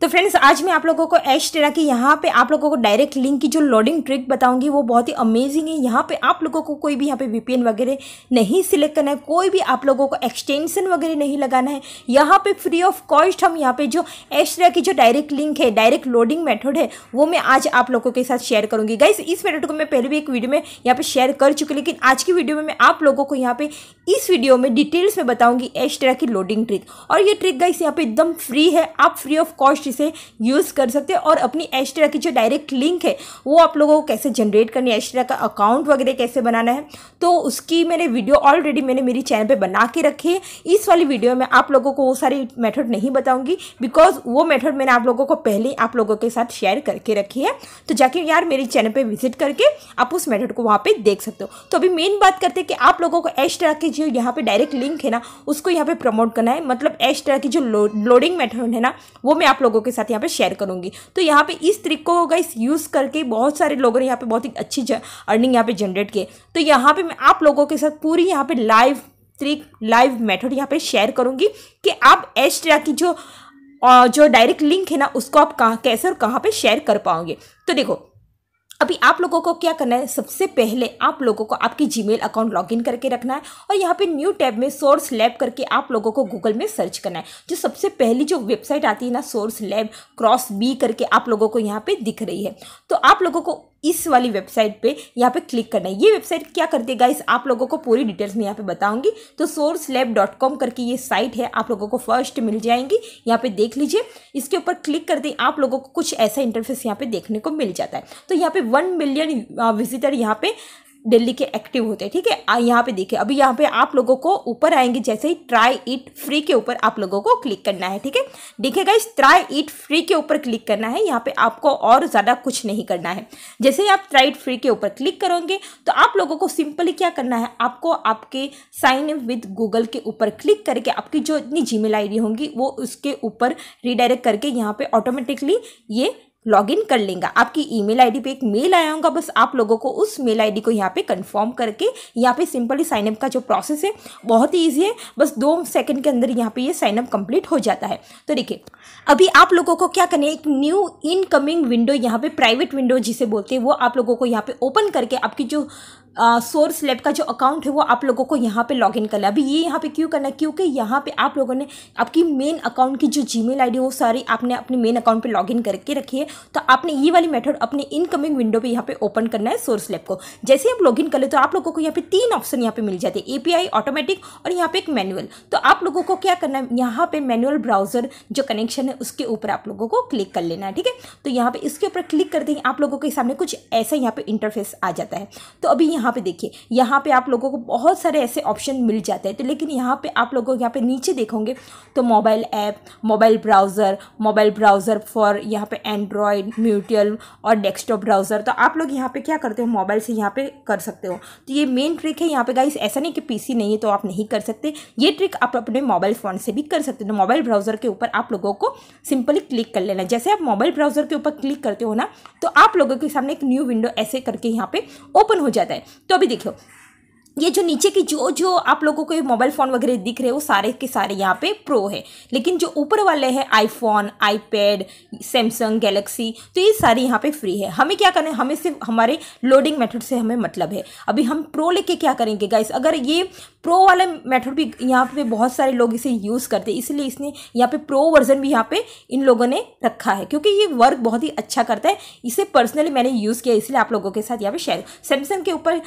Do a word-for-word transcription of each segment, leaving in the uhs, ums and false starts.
तो फ्रेंड्स आज मैं आप लोगों को एडस्टेरा की यहाँ पे आप लोगों को डायरेक्ट लिंक की जो लोडिंग ट्रिक बताऊंगी वो बहुत ही अमेजिंग है। यहाँ पे आप लोगों को कोई भी यहाँ पे वीपीएन वगैरह नहीं सिलेक्ट करना है, कोई भी आप लोगों को एक्सटेंशन वगैरह नहीं लगाना है। यहाँ पे फ्री ऑफ कॉस्ट हम यहाँ पे जो एडस्टेरा की जो डायरेक्ट लिंक है, डायरेक्ट लोडिंग मेथड है, वो मैं आज आप लोगों के साथ शेयर करूंगी। गाइस इस मेथड को मैं पहले भी एक वीडियो में यहाँ पे शेयर कर चुकी, लेकिन आज की वीडियो में मैं आप लोगों को यहाँ पे इस वीडियो में डिटेल्स में बताऊंगी एडस्टेरा की लोडिंग ट्रिक। और ये ट्रिक गाइस यहाँ पे एकदम फ्री है, आप फ्री ऑफ कॉस्ट इसे यूज कर सकते हैं और अपनी एडस्टेरा की जो डायरेक्ट लिंक है वो आप लोगों को कैसे जनरेट करनी है, एडस्टेरा का अकाउंट वगैरह कैसे बनाना है, तो उसकी मैंने वीडियो ऑलरेडी मैंने मेरी चैनल पे बना के रखी है। इस वाली वीडियो में आप लोगों को वो सारी मेथड नहीं बताऊंगी बिकॉज वो मेथड मैंने आप लोगों को पहले आप लोगों के साथ शेयर करके रखी है, तो जाके यार मेरी चैनल पे विजिट करके आप उस मेथड को वहाँ पे देख सकते हो। तो अभी मेन बात करते हैं कि आप लोगों को एडस्टेरा की जो यहाँ पे डायरेक्ट लिंक है ना उसको यहाँ पे प्रमोट करना है, मतलब एडस्टेरा की जो लो, लोडिंग मेथड है ना वो मैं आप लोगों के साथ यहाँ पे शेयर करूंगी। तो यहाँ पे इस ट्रिक को गाइस यूज करके बहुत सारे लोगों ने यहाँ पे बहुत ही अच्छी अर्निंग यहाँ पे जनरेट किए। तो यहाँ पे मैं आप लोगों के साथ पूरी यहाँ पे लाइव ट्रिक, लाइव मेथड यहाँ पे शेयर करूंगी कि आप एडस्टेरा की जो जो डायरेक्ट लिंक है ना उसको आप कहाँ, कैसे और कहाँ पे शेयर कर पाओगे। तो देखो अभी आप लोगों को क्या करना है, सबसे पहले आप लोगों को आपकी जीमेल अकाउंट लॉगिन करके रखना है और यहाँ पे न्यू टैब में सोर्स लैब करके आप लोगों को गूगल में सर्च करना है। जो सबसे पहली जो वेबसाइट आती है ना, सोर्स लैब क्रॉस बी करके आप लोगों को यहाँ पे दिख रही है, तो आप लोगों को इस वाली वेबसाइट पे यहाँ पे क्लिक करना है। ये वेबसाइट क्या करती है गाइस, आप लोगों को पूरी डिटेल्स में यहाँ पे बताऊंगी। तो सोर्स लैब डॉट कॉम करके ये साइट है, आप लोगों को फर्स्ट मिल जाएंगी, यहाँ पे देख लीजिए। इसके ऊपर क्लिक करते ही आप लोगों को कुछ ऐसा इंटरफेस यहाँ पे देखने को मिल जाता है। तो यहाँ पे वन मिलियन विजिटर यहाँ पे दिल्ली के एक्टिव होते हैं, ठीक है। यहाँ पे देखिए अभी यहाँ पे आप लोगों को ऊपर आएंगे, जैसे ही ट्राई इट फ्री के ऊपर आप लोगों को क्लिक करना है, ठीक है। देखिए गाइस ट्राई इट फ्री के ऊपर क्लिक करना है, यहाँ पे आपको और ज़्यादा कुछ नहीं करना है। जैसे ही आप ट्राई इट फ्री के ऊपर क्लिक करोगे तो आप लोगों को सिंपली क्या करना है, आपको आपके साइन इन विद गूगल के ऊपर क्लिक करके आपकी जो इतनी जीमेल आई डी होंगी वो उसके ऊपर रिडायरेक्ट करके यहाँ पर ऑटोमेटिकली ये लॉगिन कर लेगा। आपकी ईमेल आईडी पे एक मेल आया होगा, बस आप लोगों को उस मेल आईडी को यहाँ पे कंफर्म करके यहाँ पे सिंपली साइनअप का जो प्रोसेस है बहुत ही ईजी है, बस दो सेकंड के अंदर यहाँ पे ये साइनअप कंप्लीट हो जाता है। तो देखिए अभी आप लोगों को क्या करना है, एक न्यू इनकमिंग विंडो यहाँ पे प्राइवेट विंडो जिसे बोलते हैं वो आप लोगों को यहाँ पे ओपन करके आपकी जो सोर्स लैब का जो अकाउंट है वो आप लोगों को यहाँ पे लॉगिन करना है। अभी ये यहाँ पे क्यों करना है, क्योंकि यहाँ पे आप लोगों ने आपकी मेन अकाउंट की जो जीमेल आईडी वो सारी आपने अपने मेन अकाउंट पे लॉगिन करके रखी है, तो आपने ये वाली मेथड अपने इनकमिंग विंडो पे यहाँ पे ओपन करना है सोर्स लैब को। जैसे आप लॉगिन कर ले तो आप लोगों को यहाँ पे तीन ऑप्शन यहाँ पे मिल जाते हैं, एपीआई, ऑटोमेटिक और यहाँ पे एक मैनुअल। तो आप लोगों को क्या करना है, यहाँ पे मैनुअल ब्राउजर जो कनेक्शन है उसके ऊपर आप लोगों को क्लिक कर लेना है, ठीक है। तो यहाँ पे इसके ऊपर क्लिक करते ही आप लोगों के सामने कुछ ऐसा यहाँ पे इंटरफेस आ जाता है। तो अभी यहाँ पे देखिए यहाँ पे आप लोगों को बहुत सारे ऐसे ऑप्शन मिल जाते हैं, तो लेकिन यहाँ पे आप लोगों को यहाँ पे नीचे देखोगे तो mobile app, mobile browser, mobile browser for यहाँ पे एंड्रॉयड, म्यूचुअल और डेस्कटॉप ब्राउज़र। तो आप लोग यहाँ पे क्या करते हो, मोबाइल से यहाँ पे कर सकते हो। तो ये मेन ट्रिक है यहाँ पे गाइस, ऐसा नहीं कि पीसी नहीं है तो आप नहीं कर सकते, ये ट्रिक आप अपने मोबाइल फ़ोन से भी कर सकते हो। मोबाइल ब्राउज़र के ऊपर आप लोगों को सिंपली क्लिक कर लेना। जैसे आप मोबाइल ब्राउज़र के ऊपर क्लिक करते हो ना तो आप लोगों के सामने एक न्यू विंडो ऐसे करके यहाँ पे ओपन हो जाता है। तो अभी देखो ये जो नीचे की जो जो आप लोगों को मोबाइल फ़ोन वगैरह दिख रहे हैं वो सारे के सारे यहाँ पे प्रो है, लेकिन जो ऊपर वाले हैं आईफोन, आईपैड, सैमसंग गैलेक्सी, तो ये सारे यहाँ पे फ्री है। हमें क्या करना है, हमें सिर्फ हमारे लोडिंग मेथड से हमें मतलब है। अभी हम प्रो लेके क्या करेंगे गाइस, अगर ये प्रो वाला मेथड भी यहाँ पे बहुत सारे लोग इसे यूज़ करते हैं, इसलिए इसने यहाँ पे प्रो वर्जन भी यहाँ पे इन लोगों ने रखा है क्योंकि ये वर्क बहुत ही अच्छा करता है। इसे पर्सनली मैंने यूज़ किया, इसलिए आप लोगों के साथ यहाँ पे शेयर। सैमसंग के ऊपर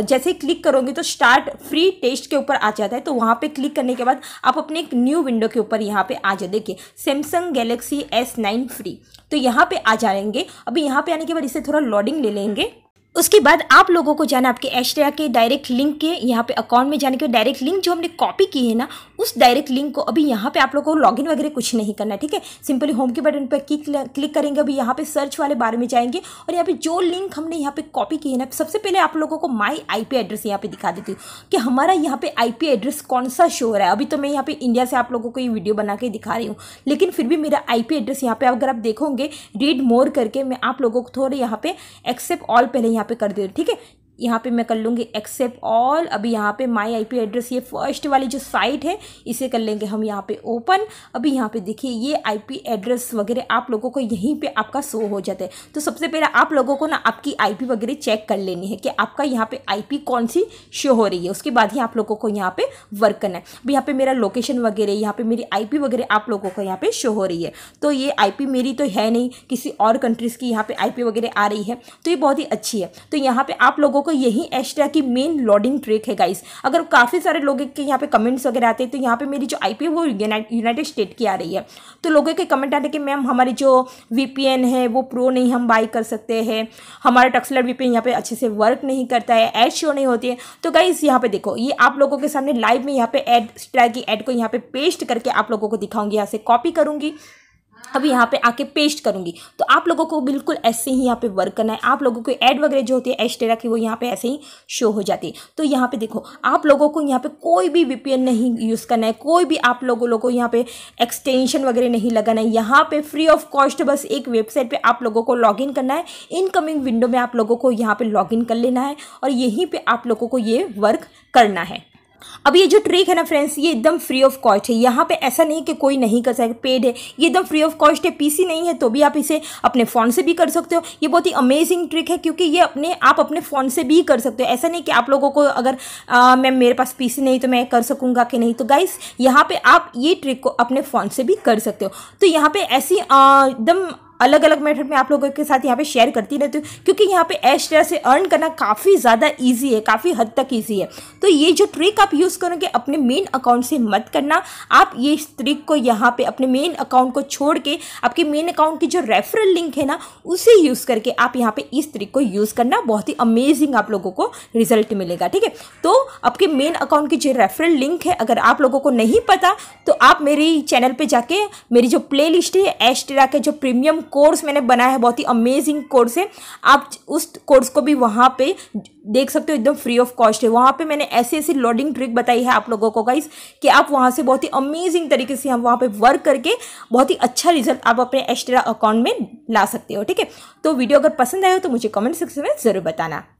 जैसे ही क्लिक करोगे तो स्टार्ट फ्री टेस्ट के ऊपर आ जाता है, तो वहाँ पे क्लिक करने के बाद आप अपने एक न्यू विंडो के ऊपर यहाँ पे आ जाए। देखिए Samsung Galaxy S nine free, तो यहाँ पे आ जाएंगे। अभी यहाँ पे आने के बाद इसे थोड़ा लोडिंग ले लेंगे, उसके बाद आप लोगों को जाना आपके एडस्टेरा के डायरेक्ट लिंक के यहाँ पे अकाउंट में जाने के बाद डायरेक्ट लिंक जो हमने कॉपी की है ना उस डायरेक्ट लिंक को अभी यहाँ पे आप लोगों को लॉगिन वगैरह कुछ नहीं करना है, ठीक है। सिंपली होम के बटन पर क्लिक करेंगे, अभी यहाँ पे सर्च वाले बारे में जाएंगे और यहाँ पे जो लिंक हमने यहाँ पे कॉपी की है ना, सबसे पहले आप लोगों को माई आई पी एड्रेस यहाँ पे दिखा देती हूँ कि हमारा यहाँ पे आई पी एड्रेस कौन सा शो हो रहा है। अभी तो मैं यहाँ पे इंडिया से आप लोगों को ये वीडियो बना के दिखा रही हूँ, लेकिन फिर भी मेरा आई पी एड्रेस यहाँ पे अगर आप देखोगे रीड मोर करके, मैं आप लोगों को थोड़े यहाँ पे एक्सेप्ट ऑल पहले यहाँ पे कर दे, ठीक है। यहाँ पे मैं कर लूँगी एक्सेप्ट ऑल। अभी यहाँ पे माय आईपी एड्रेस, ये फर्स्ट वाली जो साइट है इसे कर लेंगे हम यहाँ पे ओपन। अभी यहाँ पे देखिए ये आईपी एड्रेस वगैरह आप लोगों को यहीं पे आपका शो हो जाता है। तो सबसे पहले आप लोगों को ना आपकी आईपी वगैरह चेक कर लेनी है कि आपका यहाँ पर आईपी कौन सी शो हो रही है, उसके बाद ही आप लोगों को यहाँ पर वर्क करना है। अभी यहाँ पर मेरा लोकेशन वगैरह, यहाँ पर मेरी आईपी वगैरह आप लोगों को यहाँ पर शो हो रही है। तो ये आईपी मेरी तो है नहीं, किसी और कंट्रीज़ की यहाँ पर आईपी वगैरह आ रही है, तो ये बहुत ही अच्छी है। तो यहाँ पर आप लोगों को यही एस्टेरा की मेन लॉडिंग ट्रिक है गाइस। अगर काफ़ी सारे लोगों के यहाँ पे कमेंट्स वगैरह आते हैं, तो यहाँ पे मेरी जो आईपी है वो यूनाइटेड स्टेट की आ रही है। तो लोगों के कमेंट आते हैं कि मैम हमारी जो वीपीएन है वो प्रो नहीं, हम बाई कर सकते हैं, हमारा टक्सलर वीपीएन यहाँ पे अच्छे से वर्क नहीं करता है, ऐड शो नहीं होती है। तो गाइस यहाँ पे देखो, ये आप लोगों के सामने लाइव में यहाँ पे एस्टेरा की ऐड को यहाँ पे पेस्ट करके आप लोगों को दिखाऊंगी। यहाँ से कॉपी करूँगी, अभी यहाँ पे आके पेस्ट करूँगी। तो आप लोगों को बिल्कुल ऐसे ही यहाँ पे वर्क करना है। आप लोगों को ऐड वगैरह जो होती है एस्टेरा की वो यहाँ पे ऐसे ही शो हो जाती है। तो यहाँ पे देखो आप लोगों को यहाँ पे कोई भी वीपीएन नहीं यूज़ करना है, कोई भी आप लोगों लोगों को यहाँ पे एक्सटेंशन वगैरह नहीं लगाना है। यहाँ पे फ्री ऑफ कॉस्ट बस एक वेबसाइट पर आप लोगों को लॉग इन करना है, इनकमिंग विंडो में आप लोगों को यहाँ पर लॉग इन कर लेना है और यहीं पर आप लोगों को ये वर्क करना है। अब ये जो ट्रिक है ना फ्रेंड्स, ये एकदम फ्री ऑफ कॉस्ट है। यहाँ पे ऐसा नहीं कि कोई नहीं कर सकता, पेड है, ये एकदम फ्री ऑफ कॉस्ट है। पीसी नहीं है तो भी आप इसे अपने फ़ोन से भी कर सकते हो। ये बहुत ही अमेजिंग ट्रिक है क्योंकि ये अपने आप अपने फ़ोन से भी कर सकते हो। ऐसा नहीं कि आप लोगों को अगर मैम मेरे पास पीसी नहीं तो मैं कर सकूँगा कि नहीं। तो गाइस यहाँ पर आप ये ट्रिक को अपने फ़ोन से भी कर सकते हो। तो यहाँ पर ऐसी एकदम अलग अलग मेथड में आप लोगों के साथ यहाँ पे शेयर करती रहती हूँ क्योंकि यहाँ पे एस्टेरा से अर्न करना काफ़ी ज़्यादा इजी है, काफ़ी हद तक इजी है। तो ये जो ट्रिक आप यूज़ करोगे अपने मेन अकाउंट से मत करना। आप ये ट्रिक को यहाँ पे अपने मेन अकाउंट को छोड़ के आपके मेन अकाउंट की जो रेफरल लिंक है ना उसे यूज़ करके आप यहाँ पर इस ट्रिक को यूज़ करना, बहुत ही अमेजिंग आप लोगों को रिजल्ट मिलेगा। ठीक है, तो आपके मेन अकाउंट की जो रेफरल लिंक है अगर आप लोगों को नहीं पता तो आप मेरी चैनल पर जाके मेरी जो प्ले लिस्ट है एस्टेरा के जो प्रीमियम कोर्स मैंने बनाया है, बहुत ही अमेजिंग कोर्स है, आप उस कोर्स को भी वहाँ पे देख सकते हो। एकदम फ्री ऑफ कॉस्ट है। वहाँ पे मैंने ऐसी ऐसी लॉडिंग ट्रिक बताई है आप लोगों को गाइस कि आप वहाँ से बहुत ही अमेजिंग तरीके से हम वहाँ पे वर्क करके बहुत ही अच्छा रिजल्ट आप अपने एस्टेरा अकाउंट में ला सकते हो। ठीक है, तो वीडियो अगर पसंद आए हो तो मुझे कमेंट सेक्शन में ज़रूर बताना।